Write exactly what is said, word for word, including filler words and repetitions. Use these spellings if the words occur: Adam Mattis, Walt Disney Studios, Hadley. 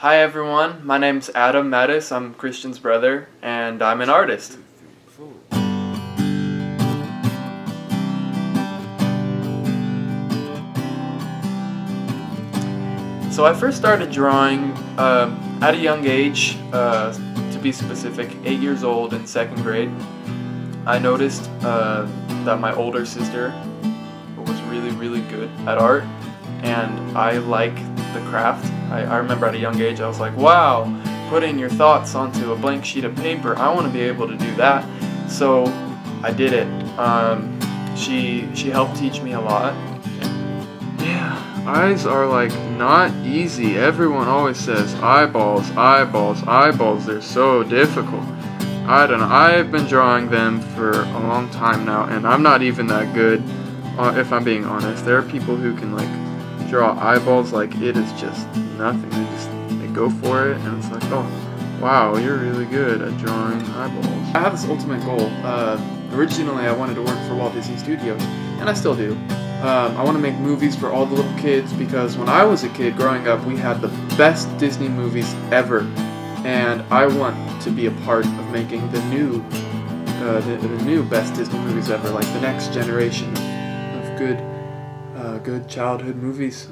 Hi everyone, my name's Adam Mattis, I'm Christian's brother, and I'm an artist. So I first started drawing uh, at a young age, uh, to be specific, eight years old in second grade. I noticed uh, that my older sister was really, really good at art, and I like the craft. I, I remember at a young age I was like, wow, putting your thoughts onto a blank sheet of paper, I want to be able to do that. So I did it. Um, she, she helped teach me a lot. Yeah, eyes are like not easy. Everyone always says eyeballs, eyeballs, eyeballs, they're so difficult. I don't know, I've been drawing them for a long time now and I'm not even that good, uh, if I'm being honest. There are people who can like draw eyeballs like it is just nothing. They just they go for it, and it's like, oh, wow, you're really good at drawing eyeballs. I have this ultimate goal. Uh, originally, I wanted to work for Walt Disney Studios, and I still do. Um, I want to make movies for all the little kids because when I was a kid growing up, we had the best Disney movies ever, and I want to be a part of making the new, uh, the, the new best Disney movies ever, like the next generation of good. Uh, good childhood movies.